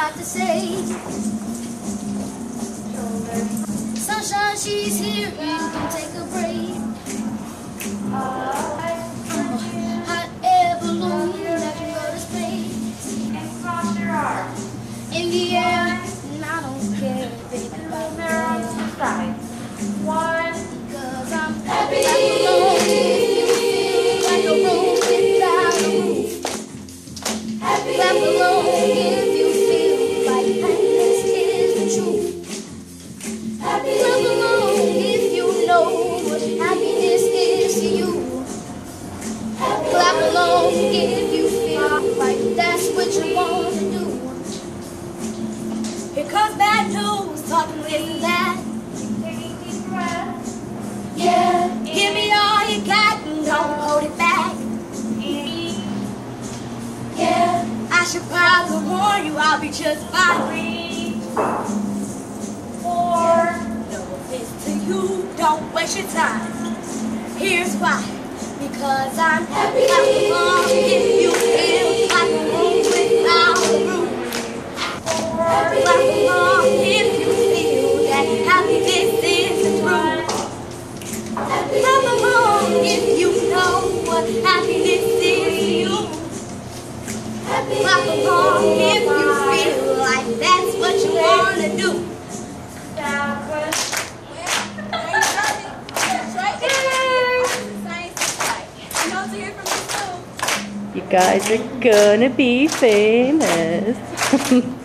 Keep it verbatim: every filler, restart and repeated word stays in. about to say. Sunshine, she's here, you can take a break. Hot air balloon, I can go to space. And cross your arms. In the air, and I don't care, baby. They're on two sides. One, because I'm happy. Like a room without a roof. Happy. Clap along if you feel like happiness is the truth. Happy. Clap along if you know what happiness is to you. Happy. Clap along if you feel like that's what you want to do. Here comes bad news, talking this and that. Yeah, give me all you got and don't hold it back. Yeah, I should probably warn you, I'll be just fine. Three, four, no offense to you, don't waste your time. Here's why, because I'm happy. I'm wrong if you feel like a room without a roof. Happy. I'm wrong if you feel that happiness is the truth. Clap along if you know what happiness is to you. Clap along if you feel like that's what you want to do. You guys are gonna be famous.